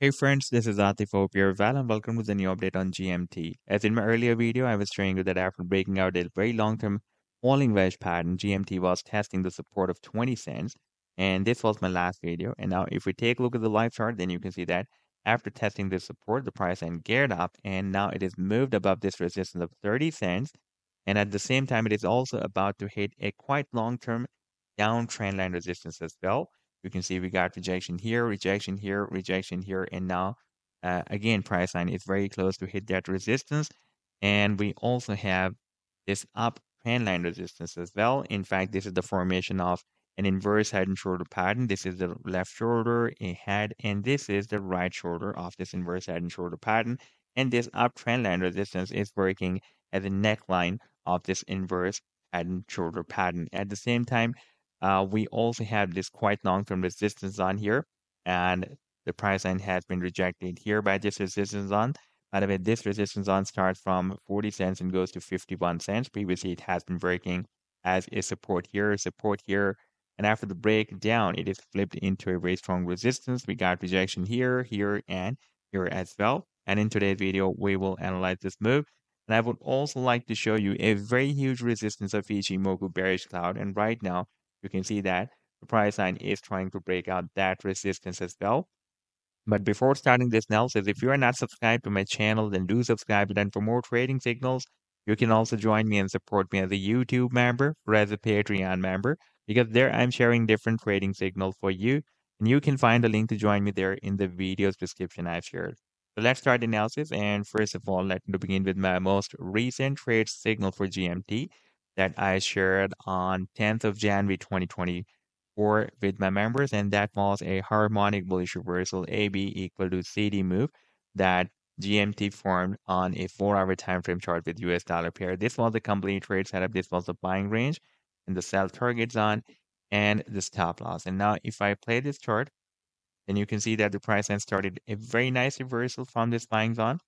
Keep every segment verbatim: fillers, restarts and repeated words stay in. Hey friends, this is Atif over here, Val, and welcome to the new update on G M T. As in my earlier video, I was showing you that after breaking out a very long-term falling wedge pattern, G M T was testing the support of twenty cents, and this was my last video. And now if we take a look at the live chart, then you can see that after testing this support, the price then geared up, and now it is moved above this resistance of thirty cents, and at the same time, it is also about to hit a quite long-term downtrend line resistance as well. You can see we got rejection here, rejection here, rejection here, and now uh, again price line is very close to hit that resistance, and we also have this uptrend line resistance as well. In fact, this is the formation of an inverse head and shoulder pattern. This is the left shoulder, a head, and this is the right shoulder of this inverse head and shoulder pattern, and this uptrend line resistance is working as a neckline of this inverse head and shoulder pattern. At the same time, Uh, we also have this quite long-term resistance on here, and the price line has been rejected here by this resistance on. By the way, this resistance on starts from forty cents and goes to fifty-one cents. Previously, it has been working as a support here, support here, and after the breakdown, it is flipped into a very strong resistance. We got rejection here, here, and here as well. And in today's video, we will analyze this move. And I would also like to show you a very huge resistance of Ichimoku bearish cloud, and right now, you can see that the price line is trying to break out that resistance as well. But before starting this analysis, if you are not subscribed to my channel, then do subscribe. And for more trading signals, you can also join me and support me as a YouTube member or as a Patreon member, because there I'm sharing different trading signals for you. And you can find a link to join me there in the video's description I've shared. So let's start the analysis. And first of all, let me begin with my most recent trade signal for G M T that I shared on tenth of January twenty twenty-four with my members, and that was a harmonic bullish reversal A B equal to C D move that G M T formed on a four hour time frame chart with U S dollar pair. This was the complete trade setup. This was the buying range and the sell target zone and the stop loss. And now if I play this chart, then you can see that the price line started a very nice reversal from this buying zone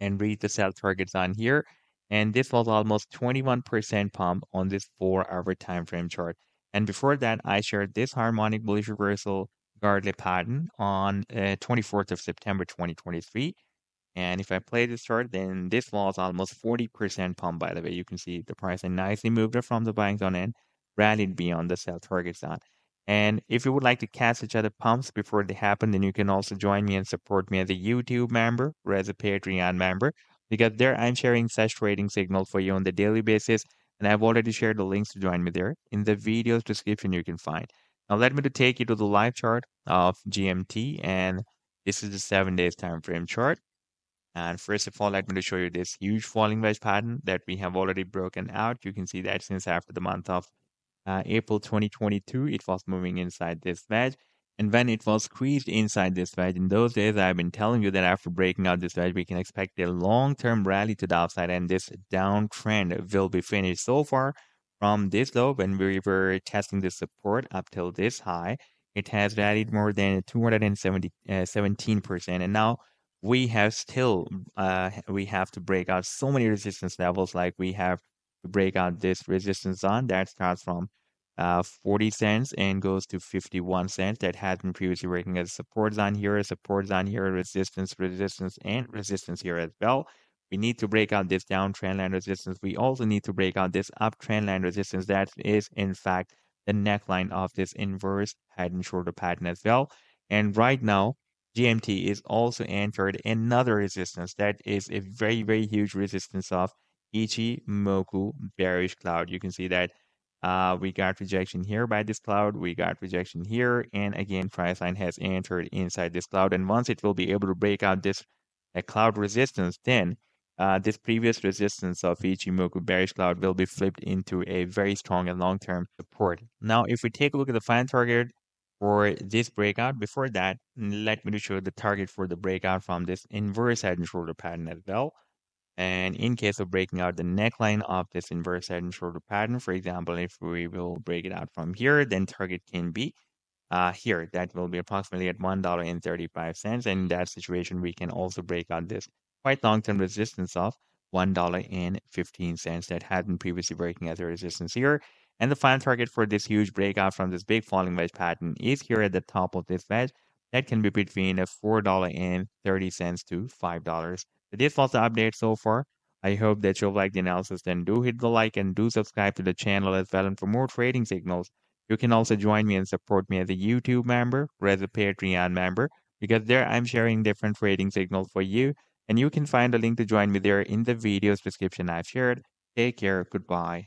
and reached the sell target zone here. And this was almost twenty-one percent pump on this four hour time frame chart. And before that, I shared this harmonic bullish reversal Gartley pattern on uh, twenty-fourth of September twenty twenty-three. And if I play this chart, then this was almost forty percent pump. By the way, you can see the price and nicely moved from the buying zone and rallied beyond the sell target zone. And if you would like to catch each other pumps before they happen, then you can also join me and support me as a YouTube member or as a Patreon member, because there I'm sharing such trading signals for you on the daily basis, and I've already shared the links to join me there in the video's description you can find. Now let me to take you to the live chart of G M T, and this is the seven days time frame chart. And first of all, let me to show you this huge falling wedge pattern that we have already broken out. You can see that since after the month of uh, April twenty twenty-two, it was moving inside this wedge. And when it was squeezed inside this wedge, in those days, I've been telling you that after breaking out this wedge, we can expect a long-term rally to the upside, and this downtrend will be finished. So far, from this low, when we were testing the support up till this high, it has rallied more than two hundred seventeen percent. And now we have still, uh, we have to break out so many resistance levels. Like we have to break out this resistance zone that starts from Uh, forty cents and goes to fifty-one cents. That has been previously working as support zone here, support zone here, resistance, resistance, and resistance here as well. We need to break out this downtrend line resistance. We also need to break out this uptrend line resistance. That is, in fact, the neckline of this inverse head and shoulder pattern as well. And right now, G M T is also entered another resistance. That is a very, very huge resistance of Ichimoku bearish cloud. You can see that Uh, we got rejection here by this cloud, we got rejection here, and again price line has entered inside this cloud, and once it will be able to break out this uh, cloud resistance, then uh, this previous resistance of Ichimoku bearish cloud will be flipped into a very strong and long-term support. Now if we take a look at the final target for this breakout, before that let me show the target for the breakout from this inverse head and shoulder pattern as well. And in case of breaking out the neckline of this inverse head and shoulder pattern, for example, if we will break it out from here, then target can be uh, here. That will be approximately at one dollar and thirty-five cents. And in that situation, we can also break out this quite long-term resistance of one dollar and fifteen cents that had been previously working as a resistance here. And the final target for this huge breakout from this big falling wedge pattern is here at the top of this wedge. that can be between four dollars and thirty cents to five dollars. So this was the update so far. I hope that you like the analysis, then do hit the like and do subscribe to the channel as well. And for more trading signals, you can also join me and support me as a YouTube member or as a Patreon member, because there I'm sharing different trading signals for you. And you can find a link to join me there in the video's description I've shared. Take care. Goodbye.